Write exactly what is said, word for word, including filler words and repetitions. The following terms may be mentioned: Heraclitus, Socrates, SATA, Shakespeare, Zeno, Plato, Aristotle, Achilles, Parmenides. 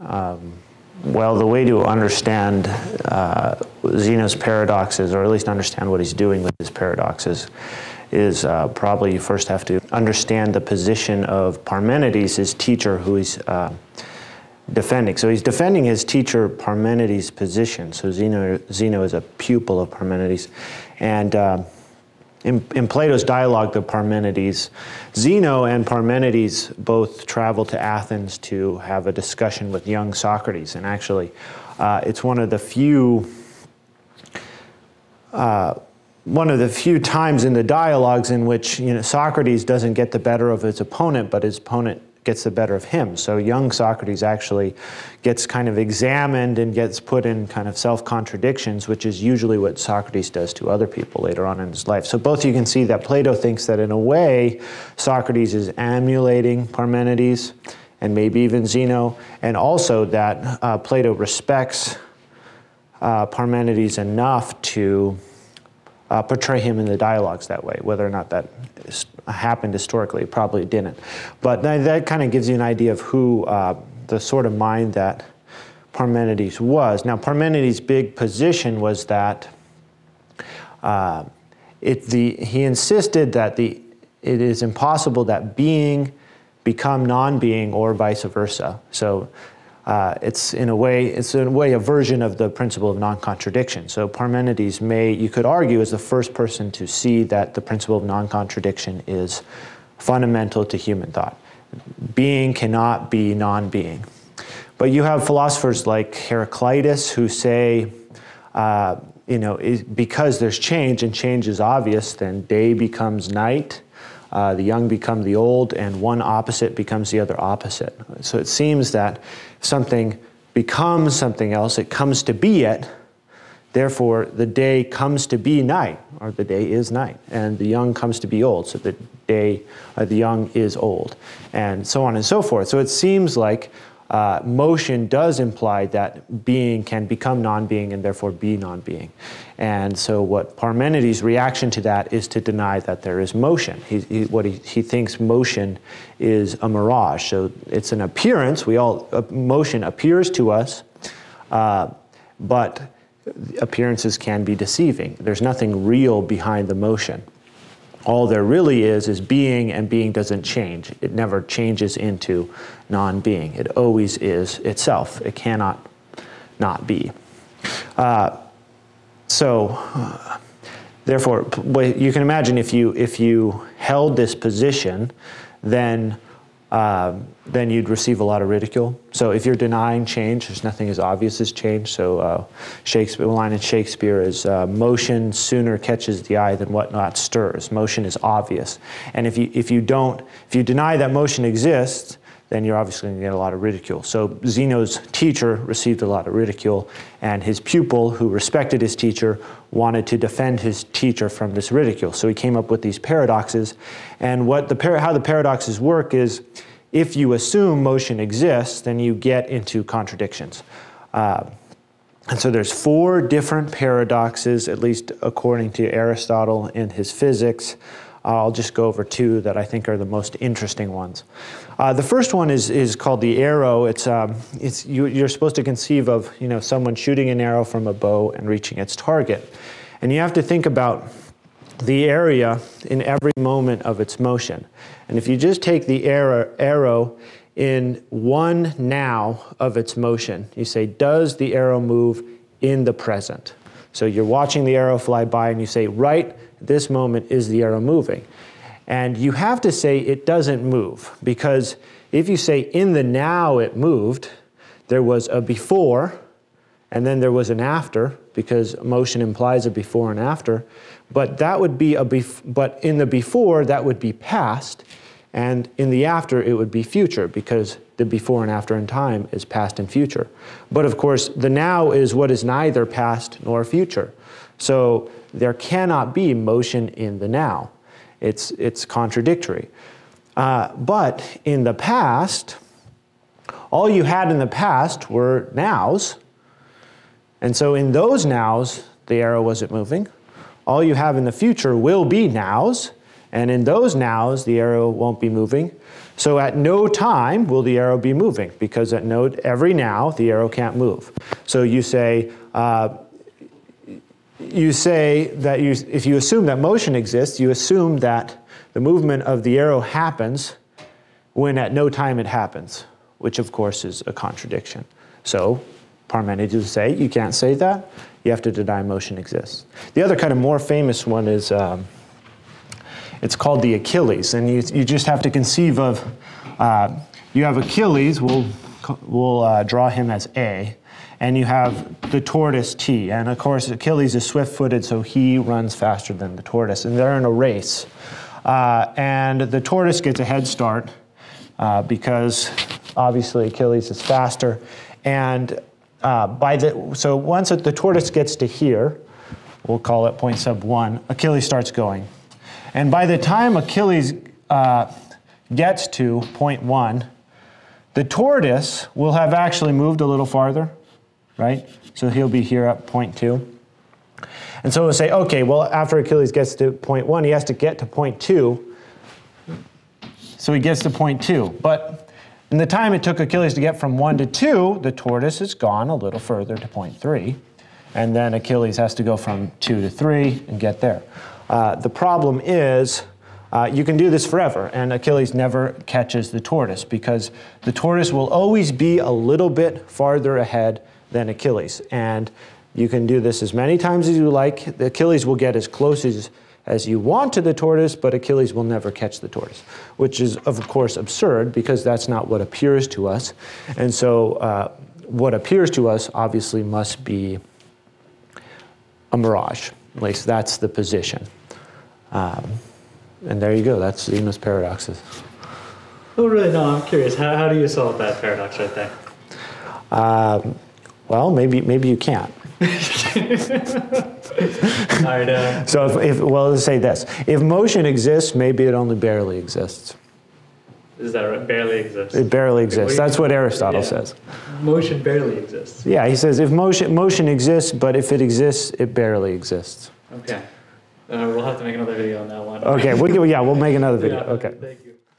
Um, well, the way to understand uh, Zeno's paradoxes, or at least understand what he's doing with his paradoxes, is uh, probably you first have to understand the position of Parmenides, his teacher, who he's uh, defending. So he's defending his teacher Parmenides' position. So Zeno, Zeno is a pupil of Parmenides. And uh, in, in Plato's dialogue to Parmenides, Zeno and Parmenides both travel to Athens to have a discussion with young Socrates. And actually, uh, it's one of the few uh, one of the few times in the dialogues in which, you know, Socrates doesn't get the better of his opponent, but his opponent gets the better of him. So young Socrates actually gets kind of examined and gets put in kind of self-contradictions, which is usually what Socrates does to other people later on in his life. So both you can see that Plato thinks that in a way Socrates is emulating Parmenides and maybe even Zeno, and also that uh, Plato respects uh, Parmenides enough to Uh, portray him in the dialogues that way. Whether or not that is, happened historically, it probably didn't. But that, that kind of gives you an idea of who uh, the sort of mind that Parmenides was. Now, Parmenides' big position was that uh, it, the, he insisted that the, it is impossible that being become non-being or vice versa. So Uh, it's in a way, it's in a way a version of the principle of non-contradiction. So Parmenides may, you could argue, is the first person to see that the principle of non-contradiction is fundamental to human thought. Being cannot be non-being. But you have philosophers like Heraclitus who say, uh, you know, it, because there's change and change is obvious, then day becomes night. Uh, the young become the old, and one opposite becomes the other opposite. So it seems that something becomes something else, it comes to be it, therefore the day comes to be night, or the day is night, and the young comes to be old, so the day, uh, the young is old, and so on and so forth. So it seems like uh, motion does imply that being can become non-being and therefore be non-being. And so what Parmenides' reaction to that is to deny that there is motion. He, he, what he, he thinks motion is a mirage. So it's an appearance. We all, uh, motion appears to us, uh, but appearances can be deceiving. There's nothing real behind the motion. All there really is is being, and being doesn't change. It never changes into non-being. It always is itself. It cannot not be. Uh, So, uh, therefore, you can imagine if you if you held this position, then uh, then you'd receive a lot of ridicule. So, if you're denying change, there's nothing as obvious as change. So, uh, Shakespeare, the line in Shakespeare is, uh, "Motion sooner catches the eye than what not stirs." Motion is obvious, and if you if you don't if you deny that motion exists, then you're obviously going to get a lot of ridicule. So Zeno's teacher received a lot of ridicule, and his pupil, who respected his teacher, wanted to defend his teacher from this ridicule. So he came up with these paradoxes, and what the par how the paradoxes work is, if you assume motion exists, then you get into contradictions. Uh, and so there's four different paradoxes, at least according to Aristotle in his Physics. I'll just go over two that I think are the most interesting ones. Uh, the first one is is called the arrow. It's um, it's you, you're supposed to conceive of, you know, someone shooting an arrow from a bow and reaching its target, and you have to think about the area in every moment of its motion. And if you just take the arrow, arrow in one now of its motion, you say, does the arrow move in the present? So you're watching the arrow fly by, and you say, right, this moment is the arrow moving. And you have to say it doesn't move, because if you say in the now it moved, there was a before, and then there was an after, because motion implies a before and after, but that would be a bef but in the before that would be past, and in the after it would be future, because the before and after in time is past and future. But of course, the now is what is neither past nor future. So there cannot be motion in the now. It's, it's contradictory. Uh, but in the past, all you had in the past were nows. And so in those nows, the arrow wasn't moving. All you have in the future will be nows. And in those nows, the arrow won't be moving. So at no time will the arrow be moving, because at no, every now, the arrow can't move. So you say, uh, you say that you, if you assume that motion exists, you assume that the movement of the arrow happens when at no time it happens, which of course is a contradiction. So Parmenides would say, you can't say that. You have to deny motion exists. The other kind of more famous one is, um, it's called the Achilles, and you, you just have to conceive of, uh, you have Achilles, we'll, we'll uh, draw him as A, and you have the tortoise T, and of course Achilles is swift-footed, so he runs faster than the tortoise, and they're in a race. Uh, and the tortoise gets a head start, uh, because obviously Achilles is faster, and uh, by the, so once the tortoise gets to here, we'll call it point sub one, Achilles starts going. And by the time Achilles uh, gets to point one, the tortoise will have actually moved a little farther, right? So he'll be here at point two. And so we'll say, okay, well, after Achilles gets to point one, he has to get to point two. So he gets to point two. But in the time it took Achilles to get from one to two, the tortoise has gone a little further to point three. And then Achilles has to go from two to three and get there. Uh, the problem is, uh, you can do this forever, and Achilles never catches the tortoise, because the tortoise will always be a little bit farther ahead than Achilles. And you can do this as many times as you like. The Achilles will get as close as, as you want to the tortoise, but Achilles will never catch the tortoise, which is, of course, absurd, because that's not what appears to us. And so uh, what appears to us obviously must be a mirage. At least that's the position. Um, and there you go, that's Zeno's paradoxes. Oh, really? No, I'm curious. How, how do you solve that paradox right there? Um, well, maybe maybe you can't. All right, uh, so, if, if, well, let's say this. If motion exists, maybe it only barely exists. Is that right? Barely exists? It barely exists. That's what Aristotle yeah. says. Motion barely exists. Yeah, he says if motion, motion exists, but if it exists, it barely exists. Okay. Uh, we'll have to make another video on that one. Okay, we'll, yeah, we'll make another video. Yeah, okay. Thank you.